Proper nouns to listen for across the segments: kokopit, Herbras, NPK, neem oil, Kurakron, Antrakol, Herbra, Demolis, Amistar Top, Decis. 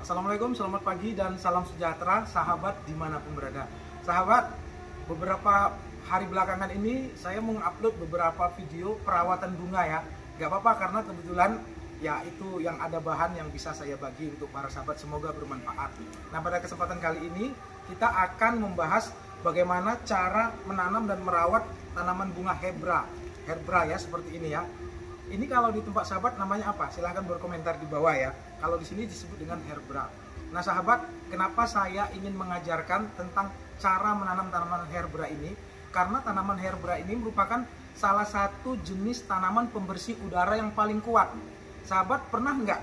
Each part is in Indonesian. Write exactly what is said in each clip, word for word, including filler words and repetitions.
Assalamualaikum, selamat pagi dan salam sejahtera sahabat dimanapun berada. Sahabat, beberapa hari belakangan ini saya mengupload beberapa video perawatan bunga ya. Gak apa-apa karena kebetulan ya itu yang ada bahan yang bisa saya bagi untuk para sahabat, semoga bermanfaat. Nah, pada kesempatan kali ini kita akan membahas bagaimana cara menanam dan merawat tanaman bunga Herbra. Herbra ya, seperti ini ya. Ini kalau di tempat sahabat namanya apa? Silahkan berkomentar di bawah ya. Kalau di sini disebut dengan Herbra. Nah sahabat, kenapa saya ingin mengajarkan tentang cara menanam tanaman Herbra ini? Karena tanaman Herbra ini merupakan salah satu jenis tanaman pembersih udara yang paling kuat. Sahabat, pernah nggak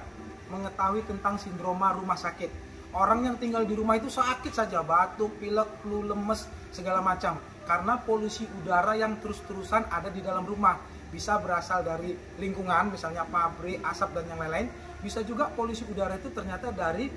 mengetahui tentang sindroma rumah sakit? Orang yang tinggal di rumah itu sakit saja, batuk, pilek, flu, lemes, segala macam. Karena polusi udara yang terus-terusan ada di dalam rumah. Bisa berasal dari lingkungan, misalnya pabrik, asap, dan yang lain-lain. Bisa juga polusi udara itu ternyata dari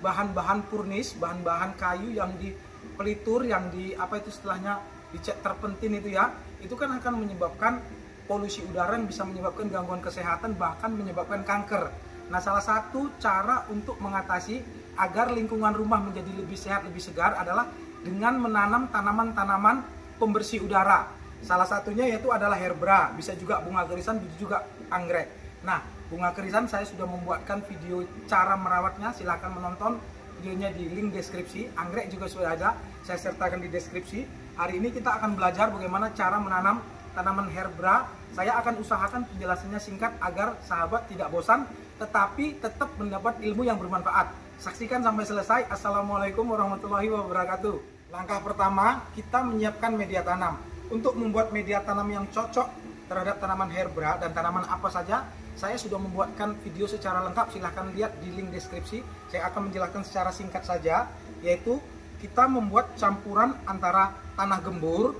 bahan-bahan furnis, bahan-bahan kayu yang dipelitur, yang di, apa itu setelahnya, dicat terpentin itu ya. Itu kan akan menyebabkan polusi udara yang bisa menyebabkan gangguan kesehatan, bahkan menyebabkan kanker. Nah, salah satu cara untuk mengatasi agar lingkungan rumah menjadi lebih sehat, lebih segar adalah dengan menanam tanaman-tanaman pembersih udara. Salah satunya yaitu adalah Herbra, bisa juga bunga kerisan, bisa juga anggrek. Nah, bunga kerisan saya sudah membuatkan video cara merawatnya, silahkan menonton videonya di link deskripsi. Anggrek juga sudah ada, saya sertakan di deskripsi. Hari ini kita akan belajar bagaimana cara menanam tanaman Herbra. Saya akan usahakan penjelasannya singkat agar sahabat tidak bosan tetapi tetap mendapat ilmu yang bermanfaat. Saksikan sampai selesai. Assalamualaikum warahmatullahi wabarakatuh. Langkah pertama, kita menyiapkan media tanam. Untuk membuat media tanam yang cocok terhadap tanaman Herbra dan tanaman apa saja, saya sudah membuatkan video secara lengkap, silahkan lihat di link deskripsi. Saya akan menjelaskan secara singkat saja, yaitu kita membuat campuran antara tanah gembur,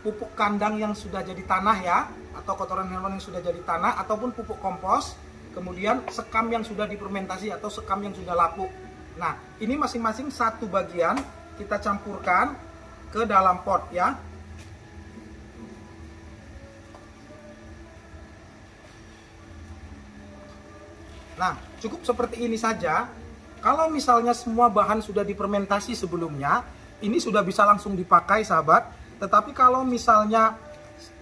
pupuk kandang yang sudah jadi tanah ya, atau kotoran hewan yang sudah jadi tanah, ataupun pupuk kompos, kemudian sekam yang sudah difermentasi atau sekam yang sudah lapuk. Nah, ini masing-masing satu bagian kita campurkan ke dalam pot ya. Nah, cukup seperti ini saja. Kalau misalnya semua bahan sudah difermentasi sebelumnya, ini sudah bisa langsung dipakai sahabat. Tetapi kalau misalnya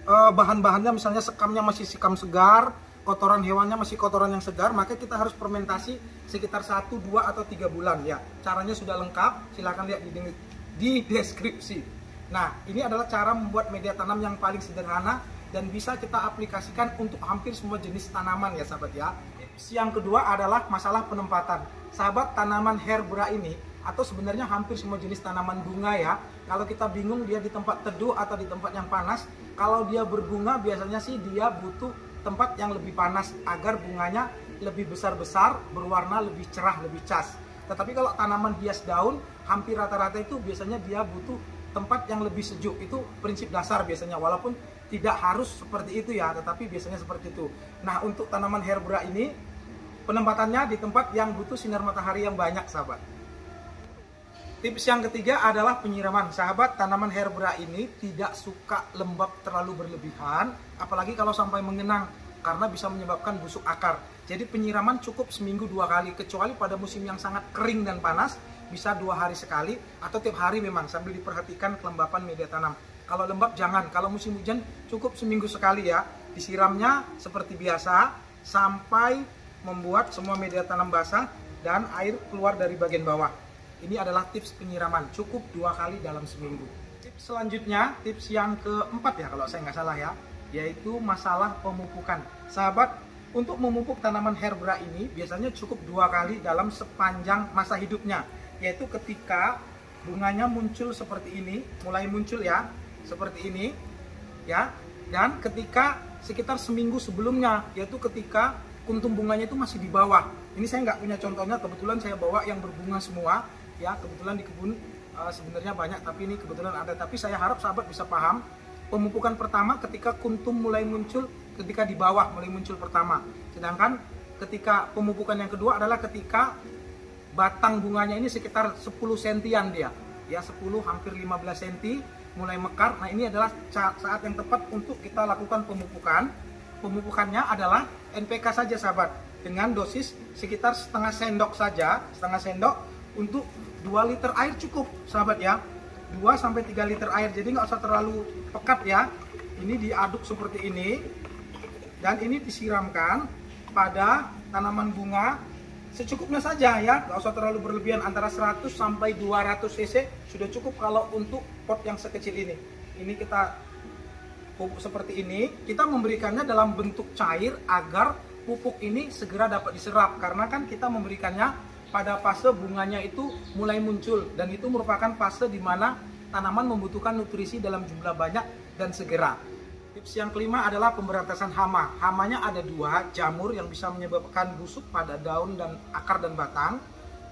e, bahan-bahannya, misalnya sekamnya masih sekam segar, kotoran hewannya masih kotoran yang segar, maka kita harus fermentasi sekitar satu, dua, atau tiga bulan ya. Caranya sudah lengkap, silahkan lihat di, di deskripsi. Nah, ini adalah cara membuat media tanam yang paling sederhana dan bisa kita aplikasikan untuk hampir semua jenis tanaman ya sahabat ya. Tips yang kedua adalah masalah penempatan. Sahabat, tanaman Herbra ini atau sebenarnya hampir semua jenis tanaman bunga ya, kalau kita bingung dia di tempat teduh atau di tempat yang panas, kalau dia berbunga biasanya sih dia butuh tempat yang lebih panas agar bunganya lebih besar-besar, berwarna lebih cerah, lebih cas. Tetapi kalau tanaman hias daun, hampir rata-rata itu biasanya dia butuh tempat yang lebih sejuk. Itu prinsip dasar biasanya, walaupun tidak harus seperti itu ya, tetapi biasanya seperti itu. Nah, untuk tanaman Herbra ini, penempatannya di tempat yang butuh sinar matahari yang banyak sahabat. Tips yang ketiga adalah penyiraman. Sahabat, tanaman Herbra ini tidak suka lembab terlalu berlebihan, apalagi kalau sampai mengenang, karena bisa menyebabkan busuk akar. Jadi penyiraman cukup seminggu dua kali, kecuali pada musim yang sangat kering dan panas, bisa dua hari sekali, atau tiap hari memang, sambil diperhatikan kelembapan media tanam. Kalau lembab jangan, kalau musim hujan cukup seminggu sekali ya. Disiramnya seperti biasa, sampai membuat semua media tanam basah dan air keluar dari bagian bawah. Ini adalah tips penyiraman, cukup dua kali dalam seminggu. Tips selanjutnya, tips yang keempat ya kalau saya nggak salah ya, yaitu masalah pemupukan. Sahabat, untuk memupuk tanaman Herbra ini biasanya cukup dua kali dalam sepanjang masa hidupnya, yaitu ketika bunganya muncul seperti ini, mulai muncul ya, seperti ini ya, dan ketika sekitar seminggu sebelumnya, yaitu ketika kuntum bunganya itu masih di bawah. Ini saya nggak punya contohnya, kebetulan saya bawa yang berbunga semua. Ya, kebetulan di kebun e, sebenarnya banyak, tapi ini kebetulan ada. Tapi saya harap sahabat bisa paham. Pemupukan pertama ketika kuntum mulai muncul, ketika di bawah mulai muncul pertama. Sedangkan ketika pemupukan yang kedua adalah ketika batang bunganya ini sekitar sepuluh sentian dia. Ya, sepuluh hampir lima belas senti mulai mekar. Nah, ini adalah saat yang tepat untuk kita lakukan pemupukan. Pemupukannya adalah N P K saja sahabat. dengan dosis sekitar setengah sendok saja, setengah sendok untuk dua liter air cukup sahabat ya, dua sampai tiga liter air, jadi nggak usah terlalu pekat ya. Ini diaduk seperti ini dan ini disiramkan pada tanaman bunga secukupnya saja ya, nggak usah terlalu berlebihan, antara seratus sampai dua ratus cc sudah cukup kalau untuk pot yang sekecil ini. Ini kita pupuk seperti ini, kita memberikannya dalam bentuk cair agar pupuk ini segera dapat diserap, karena kan kita memberikannya pada fase bunganya itu mulai muncul, dan itu merupakan fase di mana tanaman membutuhkan nutrisi dalam jumlah banyak dan segera. Tips yang kelima adalah pemberantasan hama. Hamanya ada dua, jamur yang bisa menyebabkan busuk pada daun dan akar dan batang,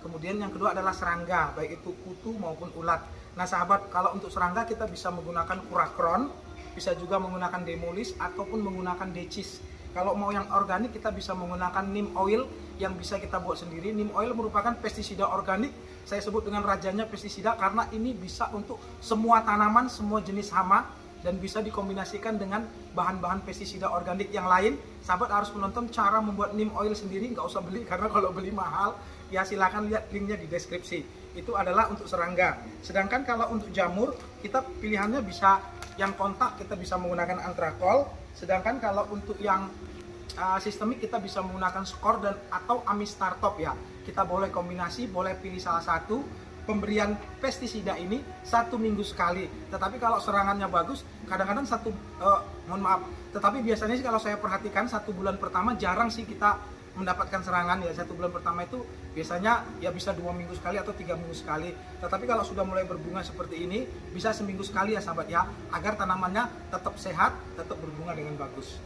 kemudian yang kedua adalah serangga, baik itu kutu maupun ulat. Nah sahabat, kalau untuk serangga kita bisa menggunakan kurakron, bisa juga menggunakan demolis ataupun menggunakan decis. Kalau mau yang organik kita bisa menggunakan neem oil yang bisa kita buat sendiri. Neem oil merupakan pestisida organik, saya sebut dengan rajanya pestisida karena ini bisa untuk semua tanaman, semua jenis hama, dan bisa dikombinasikan dengan bahan-bahan pestisida organik yang lain. Sahabat harus menonton cara membuat neem oil sendiri, nggak usah beli karena kalau beli mahal ya, silahkan lihat linknya di deskripsi. Itu adalah untuk serangga. Sedangkan kalau untuk jamur, kita pilihannya bisa yang kontak, kita bisa menggunakan antrakol. Sedangkan kalau untuk yang uh, sistemik, kita bisa menggunakan skor dan atau amistar top ya. Kita boleh kombinasi, boleh pilih salah satu. Pemberian pestisida ini satu minggu sekali. Tetapi kalau serangannya bagus, kadang-kadang satu, uh, mohon maaf. Tetapi biasanya sih kalau saya perhatikan satu bulan pertama jarang sih kita mendapatkan serangan ya. Satu bulan pertama itu biasanya ya bisa dua minggu sekali atau tiga minggu sekali. Tetapi kalau sudah mulai berbunga seperti ini bisa seminggu sekali ya sahabat ya, agar tanamannya tetap sehat, tetap berbunga dengan bagus.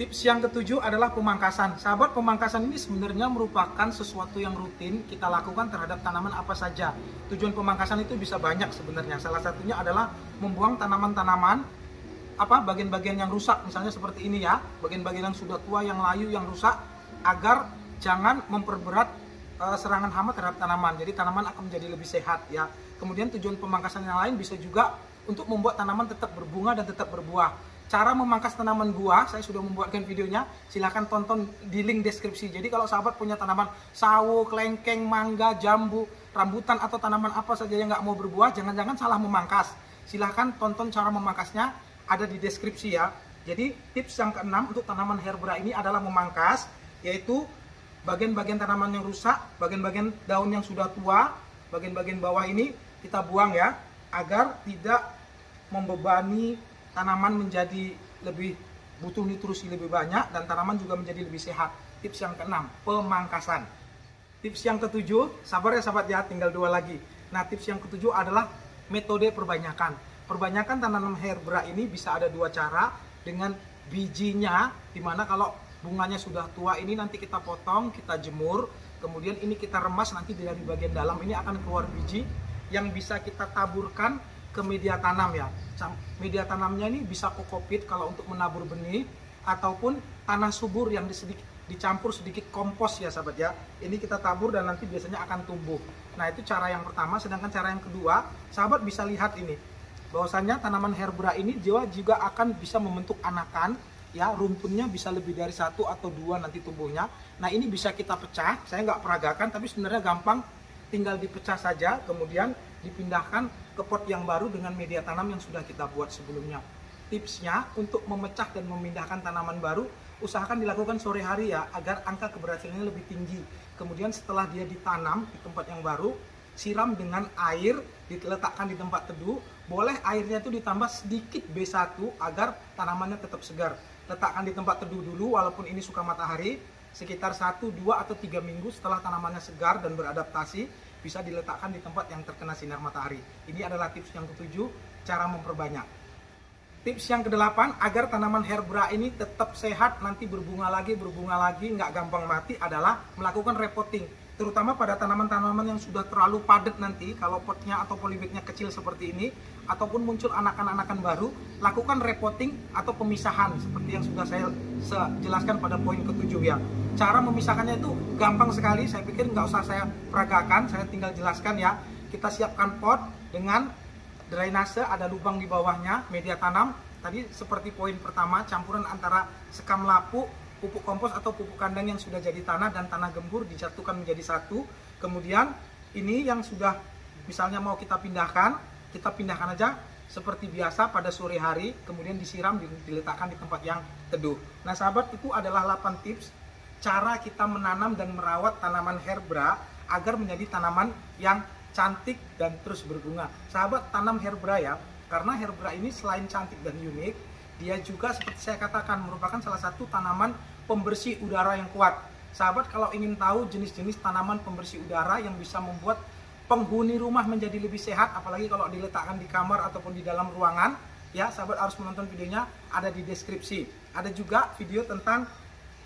Tips yang ketujuh adalah pemangkasan. Sahabat, pemangkasan ini sebenarnya merupakan sesuatu yang rutin kita lakukan terhadap tanaman apa saja. Tujuan pemangkasan itu bisa banyak sebenarnya. Salah satunya adalah membuang tanaman-tanaman apa bagian-bagian yang rusak, misalnya seperti ini ya, bagian-bagian yang sudah tua, yang layu, yang rusak, agar jangan memperberat e, serangan hama terhadap tanaman. Jadi tanaman akan menjadi lebih sehat ya. Kemudian tujuan pemangkasan yang lain bisa juga untuk membuat tanaman tetap berbunga dan tetap berbuah. Cara memangkas tanaman buah saya sudah membuatkan videonya, silahkan tonton di link deskripsi. Jadi kalau sahabat punya tanaman sawo, kelengkeng, mangga, jambu, rambutan, atau tanaman apa saja yang nggak mau berbuah, jangan-jangan salah memangkas, silahkan tonton cara memangkasnya, ada di deskripsi ya. Jadi tips yang keenam untuk tanaman Herbera ini adalah memangkas, yaitu bagian-bagian tanaman yang rusak, bagian-bagian daun yang sudah tua, bagian-bagian bawah ini kita buang ya, agar tidak membebani tanaman menjadi lebih butuh nutrisi lebih banyak dan tanaman juga menjadi lebih sehat. Tips yang keenam, pemangkasan. Tips yang ketujuh, sabar ya sahabat ya, tinggal dua lagi. Nah tips yang ketujuh adalah metode perbanyakan. Perbanyakan tanaman Herbera ini bisa ada dua cara, dengan bijinya, dimana kalau bunganya sudah tua ini nanti kita potong, kita jemur, kemudian ini kita remas, nanti dari bagian dalam ini akan keluar biji yang bisa kita taburkan ke media tanam ya. Media tanamnya ini bisa kokopit kalau untuk menabur benih, ataupun tanah subur yang disedik, dicampur sedikit kompos ya sahabat ya. Ini kita tabur dan nanti biasanya akan tumbuh. Nah itu cara yang pertama. Sedangkan cara yang kedua, sahabat bisa lihat ini bahwasannya tanaman Herbera ini dia juga akan bisa membentuk anakan ya, rumpunnya bisa lebih dari satu atau dua nanti tumbuhnya. Nah ini bisa kita pecah, saya nggak peragakan tapi sebenarnya gampang, tinggal dipecah saja kemudian dipindahkan ke pot yang baru dengan media tanam yang sudah kita buat sebelumnya. Tipsnya untuk memecah dan memindahkan tanaman baru, usahakan dilakukan sore hari ya, agar angka keberhasilannya lebih tinggi. Kemudian setelah dia ditanam di tempat yang baru, siram dengan air, diletakkan di tempat teduh, boleh airnya itu ditambah sedikit B satu agar tanamannya tetap segar. Letakkan di tempat teduh dulu walaupun ini suka matahari, sekitar satu, dua, atau tiga minggu setelah tanamannya segar dan beradaptasi, bisa diletakkan di tempat yang terkena sinar matahari. Ini adalah tips yang ketujuh, cara memperbanyak. Tips yang kedelapan, agar tanaman Herbera ini tetap sehat, nanti berbunga lagi, berbunga lagi, nggak gampang mati, adalah melakukan repotting. Terutama pada tanaman-tanaman yang sudah terlalu padat nanti, kalau potnya atau polybagnya kecil seperti ini, ataupun muncul anakan-anakan baru, lakukan repotting atau pemisahan, seperti yang sudah saya jelaskan pada poin ketujuh ya. Cara memisahkannya itu gampang sekali, saya pikir nggak usah saya peragakan, saya tinggal jelaskan ya. Kita siapkan pot dengan drainase, ada lubang di bawahnya, media tanam, tadi seperti poin pertama, campuran antara sekam lapuk, pupuk kompos atau pupuk kandang yang sudah jadi tanah dan tanah gembur dijatuhkan menjadi satu. Kemudian ini yang sudah misalnya mau kita pindahkan, kita pindahkan aja seperti biasa pada sore hari, kemudian disiram, diletakkan di tempat yang teduh. Nah sahabat, itu adalah delapan tips cara kita menanam dan merawat tanaman Herbra agar menjadi tanaman yang cantik dan terus berbunga. Sahabat, tanam Herbra ya, karena Herbra ini selain cantik dan unik, dia juga seperti saya katakan merupakan salah satu tanaman pembersih udara yang kuat. Sahabat, kalau ingin tahu jenis-jenis tanaman pembersih udara yang bisa membuat penghuni rumah menjadi lebih sehat, apalagi kalau diletakkan di kamar ataupun di dalam ruangan, ya sahabat harus menonton videonya, ada di deskripsi. Ada juga video tentang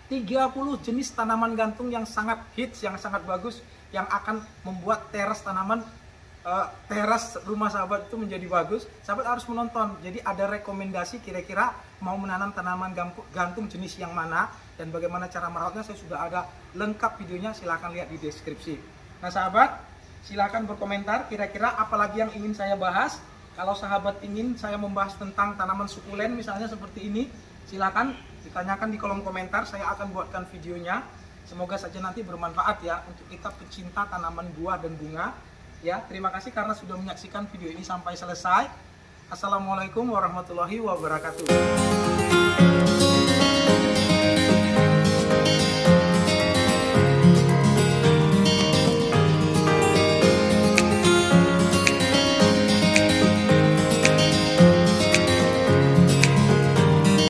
tiga puluh jenis tanaman gantung yang sangat hits, yang sangat bagus, yang akan membuat teras tanaman, eh, teras rumah sahabat itu menjadi bagus. Sahabat harus menonton, jadi ada rekomendasi kira-kira mau menanam tanaman gantung jenis yang mana, dan bagaimana cara merawatnya, saya sudah ada lengkap videonya, silahkan lihat di deskripsi. Nah sahabat, silahkan berkomentar kira-kira apalagi yang ingin saya bahas. Kalau sahabat ingin saya membahas tentang tanaman sukulen misalnya seperti ini, silahkan ditanyakan di kolom komentar, saya akan buatkan videonya. Semoga saja nanti bermanfaat ya untuk kita pecinta tanaman buah dan bunga. Ya, terima kasih karena sudah menyaksikan video ini sampai selesai. Assalamualaikum warahmatullahi wabarakatuh.